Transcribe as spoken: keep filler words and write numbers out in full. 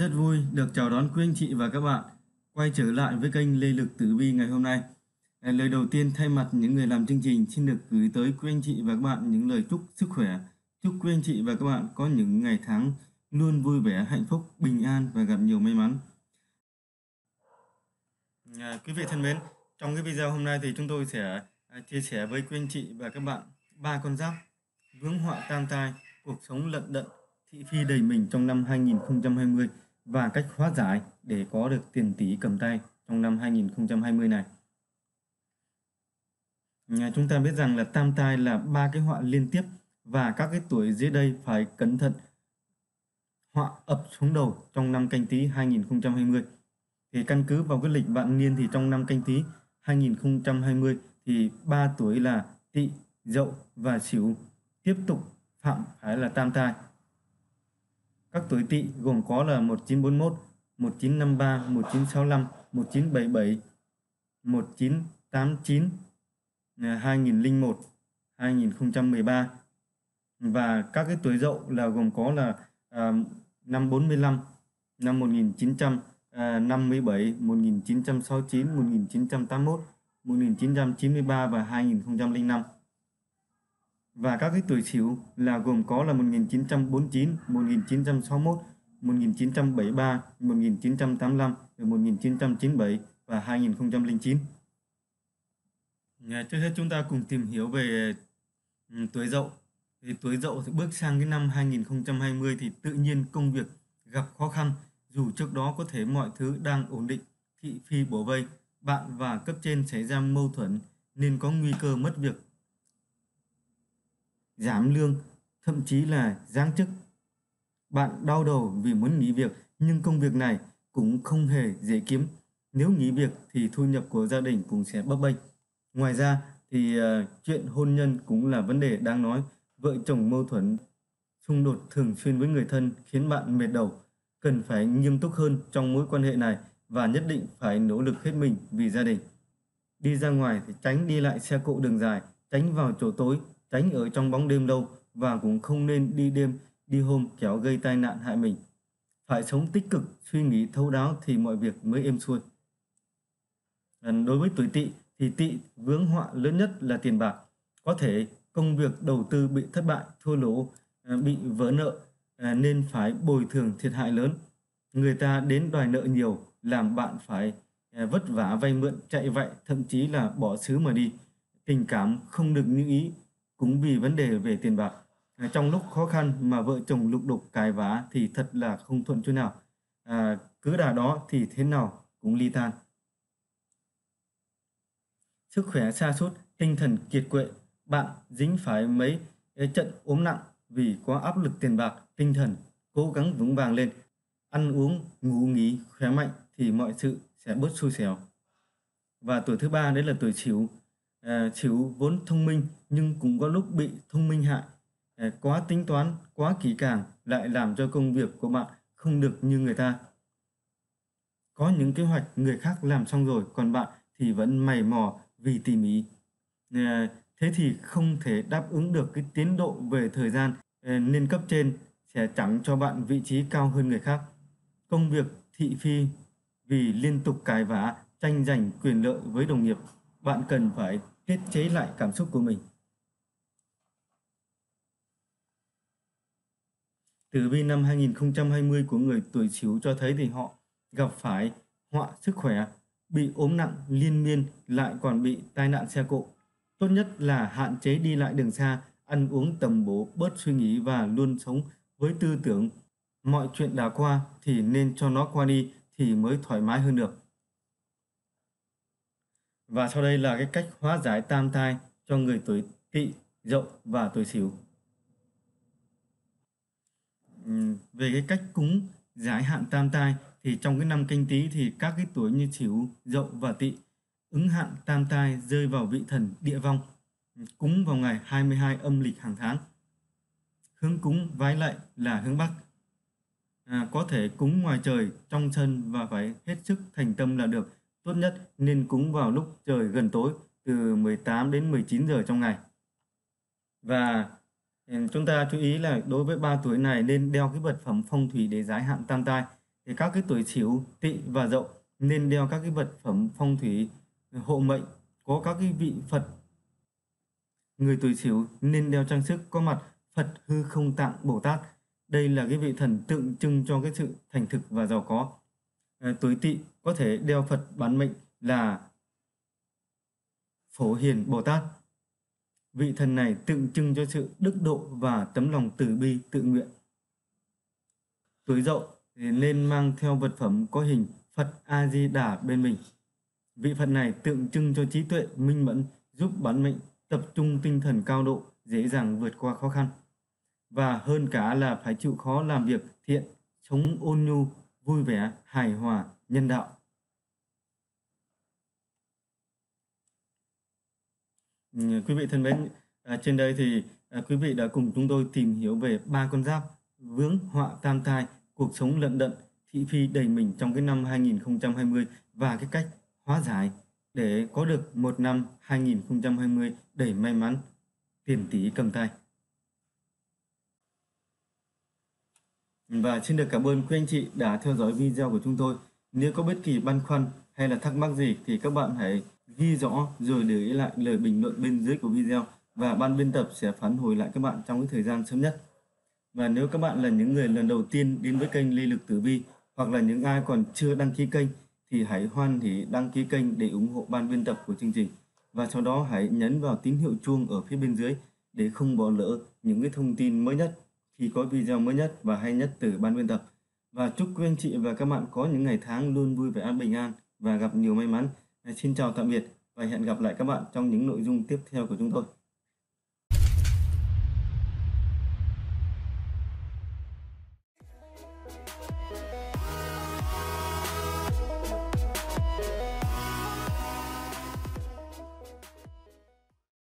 rất vui được chào đón quý anh chị và các bạn quay trở lại với kênh Lê Lực Tử Vi ngày hôm nay. Lời đầu tiên thay mặt những người làm chương trình xin được gửi tới quý anh chị và các bạn những lời chúc sức khỏe. Chúc quý anh chị và các bạn có những ngày tháng luôn vui vẻ, hạnh phúc, bình an và gặp nhiều may mắn. À, quý vị thân mến, trong cái video hôm nay thì chúng tôi sẽ chia sẻ với quý anh chị và các bạn ba con giáp vướng họa tam tai, cuộc sống lận đận, thị phi đầy mình trong năm hai nghìn không trăm hai mươi và cách hóa giải để có được tiền tỷ cầm tay trong năm hai nghìn không trăm hai mươi này. À, chúng ta biết rằng là tam tai là ba cái họa liên tiếp và các cái tuổi dưới đây phải cẩn thận họa ập xuống đầu trong năm Canh Tí hai nghìn không trăm hai mươi. Thì căn cứ vào cái lịch vạn niên thì trong năm Canh Tí hai nghìn không trăm hai mươi thì ba tuổi là Tỵ, Dậu và Sửu tiếp tục phạm phải là tam tai. Các tuổi Tỵ gồm có là một chín bốn mốt, một chín năm ba, một chín sáu lăm, một chín bảy bảy, một chín tám chín, hai nghìn không trăm lẻ một, hai nghìn không trăm mười ba. Và các cái tuổi Dậu là gồm có là à, năm bốn mươi lăm, năm một nghìn chín trăm, à, năm mươi bảy, một nghìn chín trăm sáu mươi chín, một nghìn chín trăm tám mươi mốt, một nghìn chín trăm chín mươi ba và hai nghìn không trăm lẻ năm. Và các cái tuổi Sửu là gồm có là một nghìn chín trăm bốn mươi chín, một nghìn chín trăm sáu mươi mốt, một nghìn chín trăm bảy mươi ba, một nghìn chín trăm tám mươi lăm, một nghìn chín trăm chín mươi bảy và hai nghìn không trăm lẻ chín. Trước hết chúng ta cùng tìm hiểu về tuổi Dậu. Thì tuổi Dậu thì bước sang cái năm hai nghìn không trăm hai mươi thì tự nhiên công việc gặp khó khăn, dù trước đó có thể mọi thứ đang ổn định, thị phi bổ vây, bạn và cấp trên xảy ra mâu thuẫn nên có nguy cơ mất việc, giảm lương, thậm chí là giáng chức. Bạn đau đầu vì muốn nghỉ việc nhưng công việc này cũng không hề dễ kiếm. Nếu nghỉ việc thì thu nhập của gia đình cũng sẽ bấp bênh. Ngoài ra thì uh, chuyện hôn nhân cũng là vấn đề đáng nói. Vợ chồng mâu thuẫn, xung đột thường xuyên với người thân khiến bạn mệt đầu. Cần phải nghiêm túc hơn trong mối quan hệ này và nhất định phải nỗ lực hết mình vì gia đình. Đi ra ngoài thì tránh đi lại xe cộ đường dài, tránh vào chỗ tối, tránh ở trong bóng đêm lâu và cũng không nên đi đêm, đi hôm kéo gây tai nạn hại mình. Phải sống tích cực, suy nghĩ thấu đáo thì mọi việc mới êm xuôi. Đối với tuổi Tỵ thì Tỵ vướng họa lớn nhất là tiền bạc. Có thể công việc đầu tư bị thất bại, thua lỗ, bị vỡ nợ nên phải bồi thường thiệt hại lớn. Người ta đến đòi nợ nhiều làm bạn phải vất vả vay mượn, chạy vạy, thậm chí là bỏ xứ mà đi. Tình cảm không được như ý cũng vì vấn đề về tiền bạc. Trong lúc khó khăn mà vợ chồng lục đục cãi vã thì thật là không thuận chỗ nào. À, cứ đà đó thì thế nào cũng ly tan. Sức khỏe sa sút, tinh thần kiệt quệ, bạn dính phải mấy trận ốm nặng vì có áp lực tiền bạc, tinh thần cố gắng vững vàng lên, ăn uống, ngủ nghỉ khỏe mạnh thì mọi sự sẽ bớt xui xẻo. Và tuổi thứ ba đấy là tuổi Sửu. À, Sửu vốn thông minh nhưng cũng có lúc bị thông minh hại. À, quá tính toán, quá kỹ càng lại làm cho công việc của bạn không được như người ta. Có những kế hoạch người khác làm xong rồi còn bạn thì vẫn mày mò vì tỉ mỉ. À, thế thì không thể đáp ứng được cái tiến độ về thời gian nên cấp trên sẽ chẳng cho bạn vị trí cao hơn người khác. Công việc thị phi vì liên tục cãi vã, tranh giành quyền lợi với đồng nghiệp. Bạn cần phải tiết chế lại cảm xúc của mình. Tử vi năm hai nghìn không trăm hai mươi của người tuổi Sửu cho thấy thì họ gặp phải họa sức khỏe, bị ốm nặng liên miên lại còn bị tai nạn xe cộ. Tốt nhất là hạn chế đi lại đường xa, ăn uống tầm bổ, bớt suy nghĩ và luôn sống với tư tưởng mọi chuyện đã qua thì nên cho nó qua đi thì mới thoải mái hơn được. Và sau đây là cái cách hóa giải tam tai cho người tuổi Tỵ, Dậu và tuổi Sửu. Về cái cách cúng giải hạn tam tai thì trong cái năm Canh Tí thì các cái tuổi như Sửu, Dậu và Tỵ ứng hạn tam tai rơi vào vị thần Địa Vong, cúng vào ngày hai mươi hai âm lịch hàng tháng. Hướng cúng vái lạy là hướng Bắc. À, có thể cúng ngoài trời, trong sân và phải hết sức thành tâm là được. Tốt nhất nên cúng vào lúc trời gần tối, từ mười tám đến mười chín giờ trong ngày. Và chúng ta chú ý là đối với ba tuổi này nên đeo cái vật phẩm phong thủy để giải hạn tam tai. thì các cái tuổi Sửu, Tỵ và Dậu nên đeo các cái vật phẩm phong thủy hộ mệnh có các cái vị Phật. Người tuổi Sửu nên đeo trang sức có mặt Phật Hư Không Tạng Bồ Tát. Đây là cái vị thần tượng trưng cho cái sự thành thực và giàu có. À, tuổi Tỵ có thể đeo Phật bán mệnh là Phổ Hiền Bồ Tát. Vị thần này tượng trưng cho sự đức độ và tấm lòng từ bi tự nguyện. Tuổi Dậu nên mang theo vật phẩm có hình Phật A Di Đà bên mình. Vị Phật này tượng trưng cho trí tuệ minh mẫn, giúp bản mệnh tập trung tinh thần cao độ, dễ dàng vượt qua khó khăn. Và hơn cả là phải chịu khó làm việc thiện, sống ôn nhu, vui vẻ, hài hòa, nhân đạo. Quý vị thân mến, trên đây thì quý vị đã cùng chúng tôi tìm hiểu về ba con giáp vướng họa tam tai, cuộc sống lận đận, thị phi đầy mình trong cái năm hai nghìn không trăm hai mươi và cái cách hóa giải để có được một năm hai nghìn không trăm hai mươi đầy may mắn, tiền tỷ cầm tay. Và xin được cảm ơn quý anh chị đã theo dõi video của chúng tôi. Nếu có bất kỳ băn khoăn hay là thắc mắc gì thì các bạn hãy ghi rõ rồi để ý lại lời bình luận bên dưới của video và ban biên tập sẽ phản hồi lại các bạn trong cái thời gian sớm nhất. Và nếu các bạn là những người lần đầu tiên đến với kênh Lê Lực Tử Vi hoặc là những ai còn chưa đăng ký kênh thì hãy hoan hỉ đăng ký kênh để ủng hộ ban biên tập của chương trình. Và sau đó hãy nhấn vào tín hiệu chuông ở phía bên dưới để không bỏ lỡ những cái thông tin mới nhất khi có video mới nhất và hay nhất từ ban biên tập. Và chúc quý anh chị và các bạn có những ngày tháng luôn vui vẻ, bình an và gặp nhiều may mắn. Xin chào tạm biệt và hẹn gặp lại các bạn trong những nội dung tiếp theo của chúng tôi.